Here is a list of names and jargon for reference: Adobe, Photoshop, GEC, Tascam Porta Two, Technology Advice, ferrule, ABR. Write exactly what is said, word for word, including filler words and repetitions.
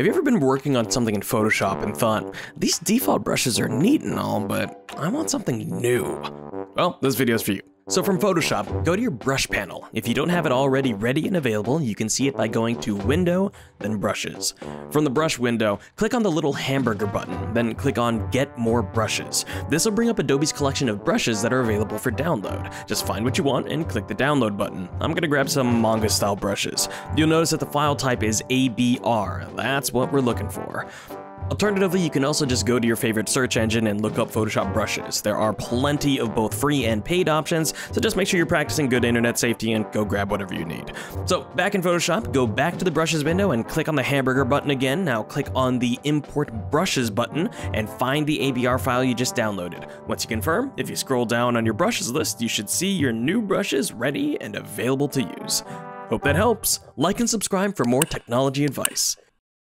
Have you ever been working on something in Photoshop and thought, these default brushes are neat and all, but I want something new? Well, this video's for you. So from Photoshop, go to your brush panel. If you don't have it already ready and available, you can see it by going to Window, then Brushes. From the brush window, click on the little hamburger button, then click on Get More Brushes. This will bring up Adobe's collection of brushes that are available for download. Just find what you want and click the download button. I'm gonna grab some manga style brushes. You'll notice that the file type is A B R. That's what we're looking for. Alternatively, you can also just go to your favorite search engine and look up Photoshop brushes. There are plenty of both free and paid options, so just make sure you're practicing good internet safety and go grab whatever you need. So back in Photoshop, go back to the brushes window and click on the hamburger button again. Now click on the import brushes button and find the A B R file you just downloaded. Once you confirm, if you scroll down on your brushes list, you should see your new brushes ready and available to use. Hope that helps. Like and subscribe for more technology advice.